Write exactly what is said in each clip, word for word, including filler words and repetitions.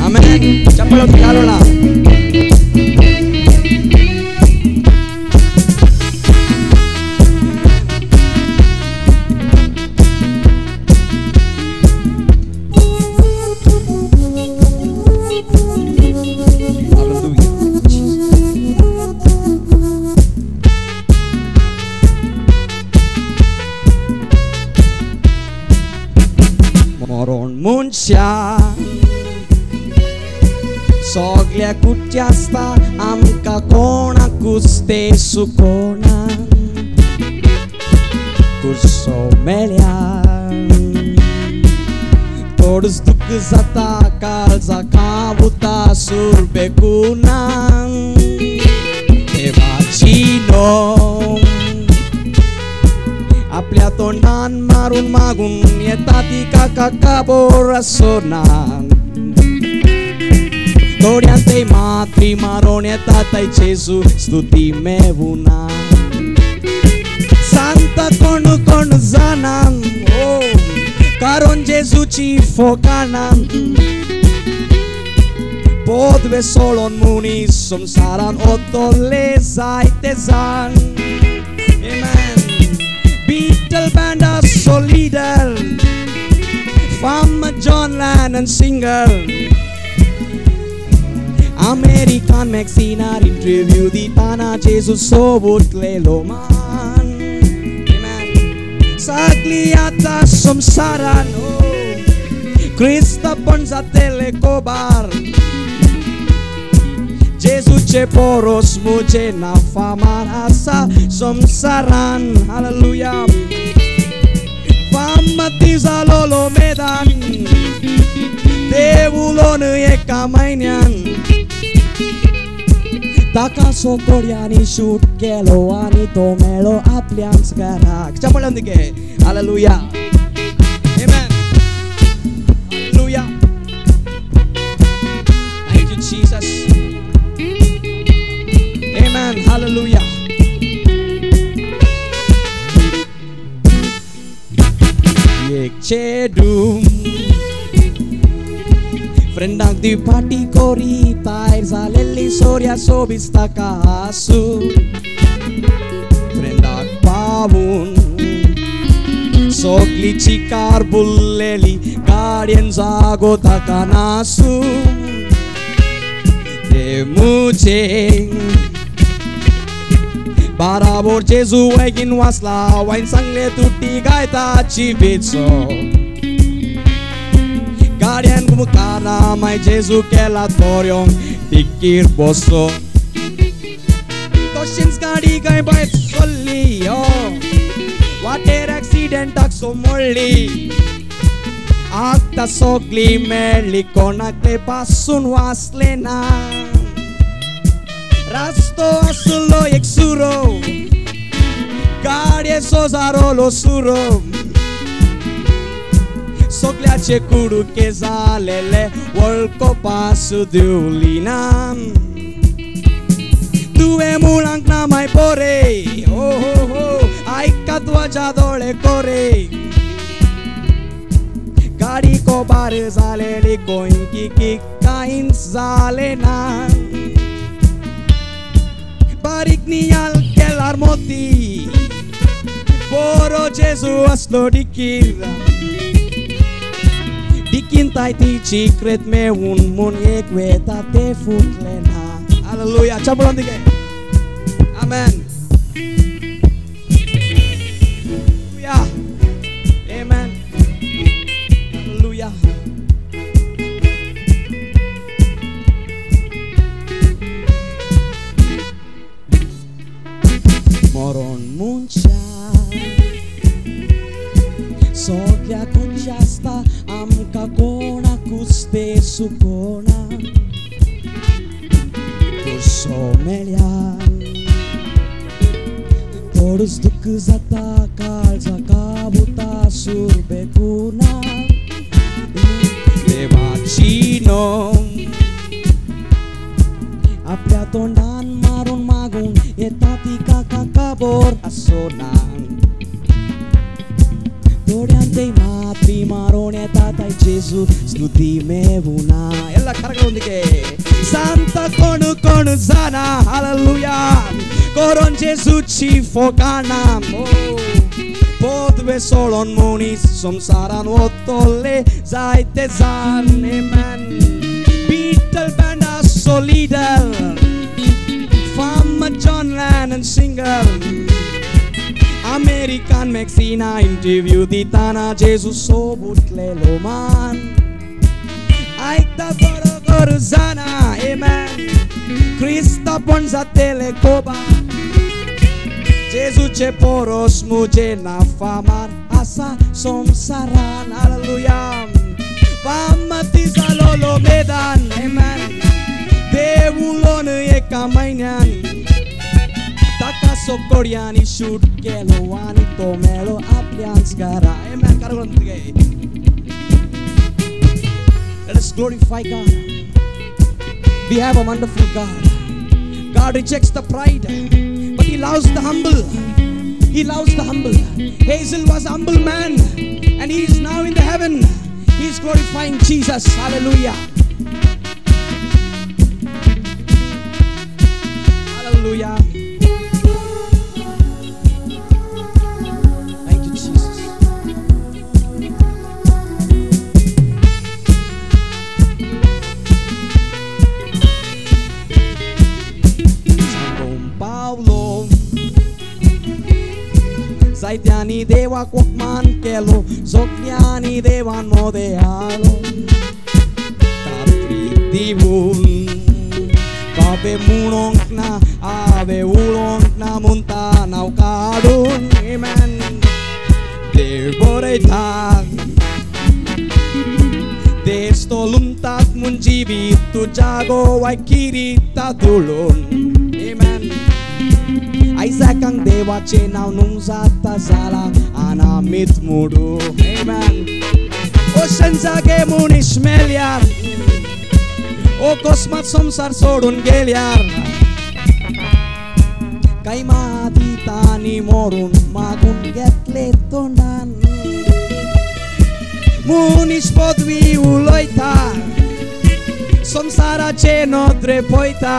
Amén. Chápalo, tirárola. Muncia soglea kutjasta amka kona kuste sukona kusomelia todos dukzata kalza kabuta surbekuna evachino aplea tonan marun magun nietati kakaka borasonan doriante matri marone tatai chesu stuti mevuna santa konu konu zanan oh karon jesu chi fokanan podve solon munis samsaran otole zaitezan amen. Beatle band are so little from John Lennon singer American Maxina interview the Tana Jesus so would lelo man Sagliata samsara no Krista ponza telekobar Jesus che poros muje na fama rasa samsaran hallelujah famatiza lolo medan devulon e kamainyan takaso koryani shoot kelo ani tomelo aplians karak chapalan dike hallelujah amen hallelujah thank you Jesus. Hallelujah. Yek chedum Frendang di pati kori tair zaleli soria sobista kasu Frendang pavun Sogli chikar bulleli Guardian zago takanasu Demucheng Barabor Jesu egin wasla wain sangle tutti gaita chibitso Guardian gumukana mai Jesu kelatorion tikir bosso Toshins gadi gai bai solli yo Water accident akso molli Akta sogli meli konakle pasun waslena Rasto asulo exuro Garie sozaro lo suro Soglea che kuru ke zalele Volko pasu diulina Tuve mulang na mai pore Oh oh oh Aika tu ajadole kore Gari ko bare zaleli Koin ki ki kain zalena Barik nial kelar moti Boro Jesu aslo dikir Dikintai ti cikret meun mun Yekweta te futlena Hallelujah, cabulan tiga Amen. Hallelujah Amen. Hallelujah Moron muncha Soglia kuchasta amka kona kuste sukona Kursomelia Torus dukzata kalza kabuta surbekuna Devachino Apliatondan marun magun etati kakakabor asonan Doriante matri marun etata Jesu snuti mevuna ella kargalondike santa konu konu sana hallelujah koron Jesu chi fokana podve solon munis samsaran otole zaite zane man Beatle band a solidal farmer John Lennon singer American Mexina interview titana Jesus sobutlelo man aita goro goro zana amen Krista ponza telekoba Jesus che poros muje na famar asa somsaran hallelujah pamatiza lolo medan amen devulon ekamainan so Koreani shoot gelo ani tomelo aplians gara amen karulon tige let us glorify God. We have a wonderful God. God rejects the pride but he loves the humble. He loves the humble. Hazel was a humble man and he is now in the heaven. He is glorifying Jesus. Hallelujah. Hallelujah. Zaitiani deva kokman kelo zokniani devan modealo Tapri divun Kabe munongna ave ulongna montana ukadun Amen Devoretan Desto lumtat mun jivitu jago waikirita dulun Amen Isaac ang dewa chenau nung zata zala anamit mudu amen o senzake munish meliar o kosmat somsar sodun geliar kaimati tani morun magun getle tonan munish podvi uloita somsara cheno drepoita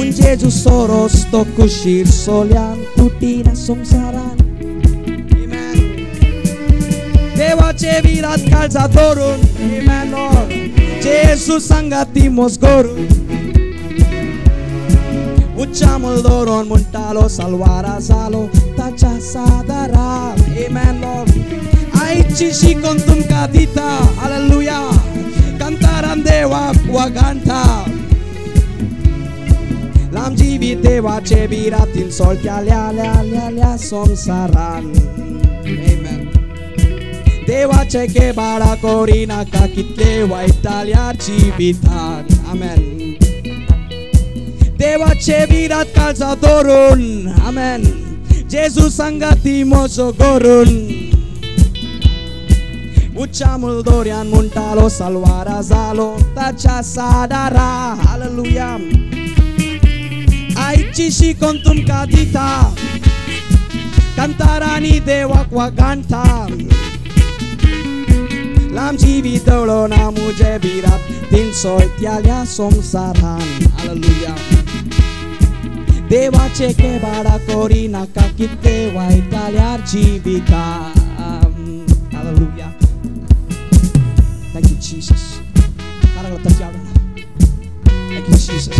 un Jesu soros tokushir solian putina somsaran amen deva che virat kalzatorun amen lord Jesu sangati mosgoru uchamul doron muntalo salvara salo tacha sadara amen lord ai chishi kontum kadita hallelujah cantaran deva waganta Lam jivit deva chevirat insoltia lea lea lea lea somsaran Amen Deva cheke bara korina kakitlewa italia jivitan Amen Deva chevirat kalzatorun Amen Jesu sangati mosogorun Uchamul dorian muntalo salvara zalo tacha sadara Hallelujah Aichishi kontum kadita Kantarani dewa kwa ganta Lamji vitolo na muje virat Tinsoy tialia somsaran Hallelujah Deva cheke bara korina kakite wa italiar jivita Hallelujah Thank you Jesus Thank you Jesus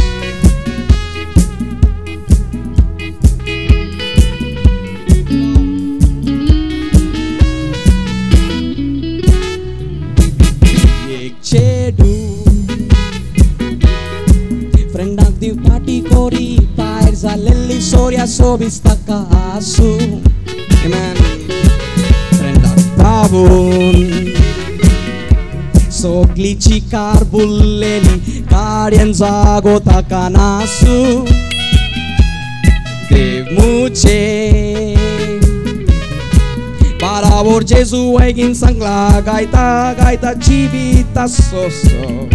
Soria sobista kasu Amen Trendak pavun Soglici karbulleni Karien zagota kanasu Dev muche Paravor Jesu egin sangla Gaita gaita jivita soso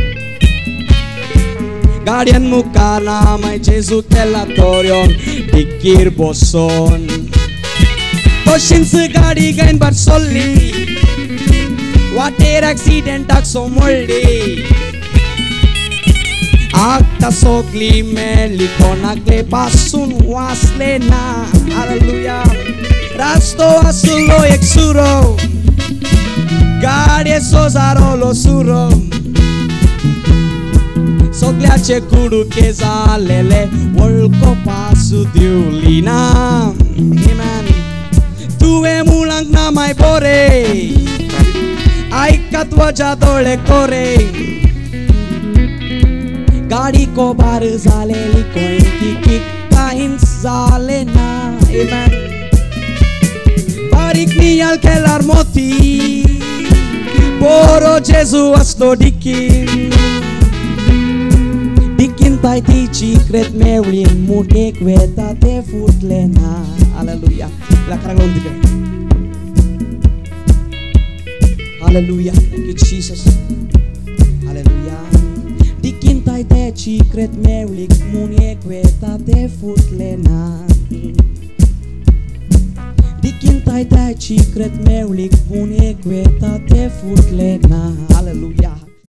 Guardian mukana mai Jesu telatorion dikir boson Toshin se gadi gain bar solli Ater accident ak somolde Ak tasogli me likonagle basun waslena Hallelujah Rasto asulo eksuro Gade sozaro lo suro Soglache kudu keza lele Volko pasu diulina Amen Tuve mulang namai bore Aikatwaja dole kore Gadi ko bar zale liko inki kikta hins zale na Amen Barik niyal kelar moti Boro Jesu aslo dikin Tai tici cred meulim mude queta te futlena Aleluia La caragoldica Aleluia Thank you Jesus Aleluia Dikin tai tici cred meulik mude queta te futlena Dikin tai tici cred meulik mude queta te futlena Aleluia